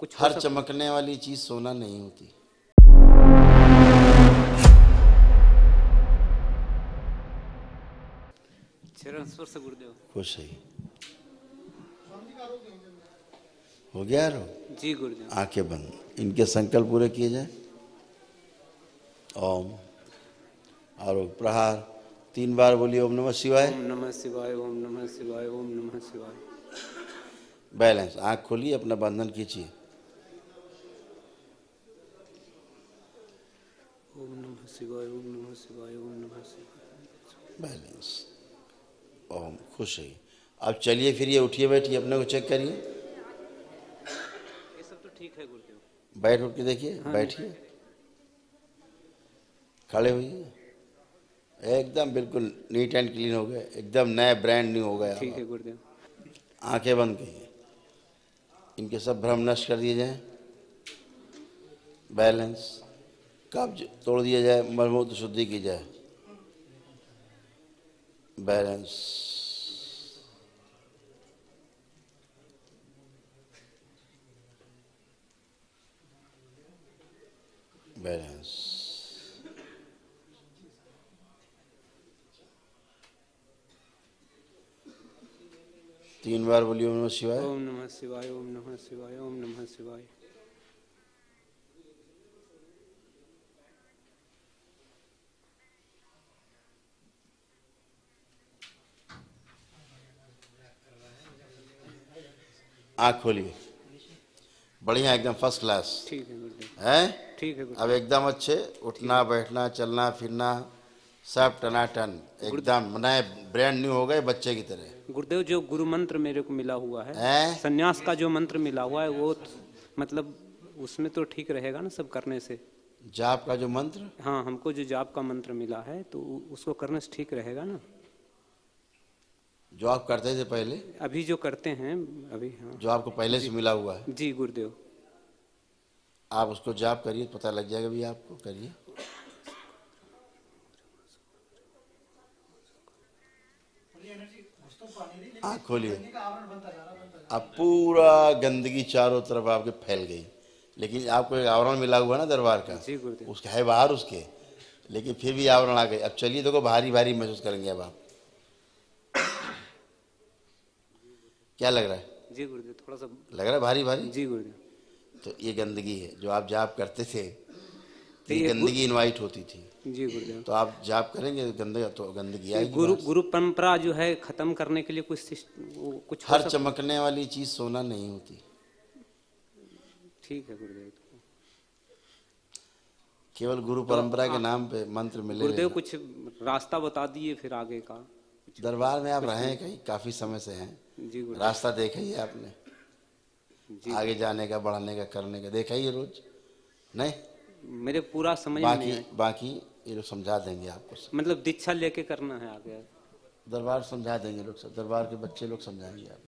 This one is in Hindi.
कुछ हर चमकने वाली चीज़ सोना नहीं होती। गुरुदेव खुश है, हो गया यार जी। गुरुदेव आंखें बंद, इनके संकल्प पूरे किए जाए। ओम आरोग्य प्रहार 3 बार बोलिए। ओम नमः शिवाय, ओम नमः शिवाय, ओम नमः शिवाय, ओम नमः शिवाय। बैलेंस, आंख खोलिए, अपना बंधन खींचिए। ओम नमः शिवाय, ओम नमः शिवाय, ओम नमः शिवाय। बैलेंस, ओम खुश रहिए। अब चलिए फिरिए, उठिए बैठिए, अपने को चेक करिए। ये सब तो ठीक है गुरुदेव। बैठ उठ के देखिए, बैठिए, खड़े हुई, एकदम बिल्कुल नीट एंड क्लीन हो गए, एकदम नए ब्रांड न्यू हो गया। ठीक है गुरुदेव। आंखें बंद करिए, इनके सब भ्रम नष्ट कर दिए जाए। बैलेंस, कब्ज तोड़ दिया जाए, मलमूत्र शुद्धि की जाए। बैलेंस, बैलेंस, तीन बार बोलिए ओम नमः शिवाय, ओम नमः शिवाय, ओम नमः शिवाय, ओम नमः शिवाय। आँख खोलिए, बढ़िया एकदम फर्स्ट क्लास। ठीक है, हैं ठीक है। अब एकदम अच्छे उठना बैठना चलना फिरना सब टनाटन, एकदम नए ब्रांड न्यू हो गए बच्चे की तरह। गुरुदेव जो गुरु मंत्र मेरे को मिला हुआ है, संन्यास का जो मंत्र मिला हुआ है, वो मतलब उसमें तो ठीक रहेगा ना सब करने से? जाप का जो मंत्र, हाँ हमको जो जाप का मंत्र मिला है तो उसको करने से ठीक रहेगा ना? जो आप करते थे पहले, अभी जो करते हैं अभी, हाँ जो आपको पहले से मिला हुआ है। जी गुरुदेव, आप उसको जाप करिए, पता लग जाएगा भी आपको। करिए, आँख खोलिए। अब पूरा गंदगी चारों तरफ आपके फैल गई, लेकिन आपको एक आवरण मिला हुआ है ना दरबार का। जी गुरुदेव, उसका है बाहर उसके, लेकिन फिर भी आवरण आ गई। अब चलिए देखो, भारी भारी महसूस करेंगे अब आप। क्या लग रहा है? जी गुरुदेव थोड़ा सा लग रहा है भारी भारी। जी गुरुदेव, तो ये गंदगी है जो आप जाप करते थे, ये गंदगी इनवाइट होती थी। जी गुरुदेव, तो आप जाप करेंगे तो गंदगी आएगी। गुरु परंपरा जो है खत्म करने के लिए कुछ हर चमकने वाली चीज सोना नहीं होती। ठीक है गुरुदेव, केवल गुरु परंपरा के नाम पे मंत्र मिले। गुरुदेव कुछ रास्ता बता दिए फिर आगे का। दरबार में आप रहे कहीं काफी समय से हैं, रास्ता देखा ही है आपने, आगे जाने का, बढ़ाने का, करने का देखा ही है रोज। नहीं मेरे पूरा समझ में नहीं है, बाकी ये लोग समझा देंगे आपको। मतलब दीक्षा लेके करना है आगे, दरबार समझा देंगे लोग, दरबार के बच्चे लोग समझाएंगे आप।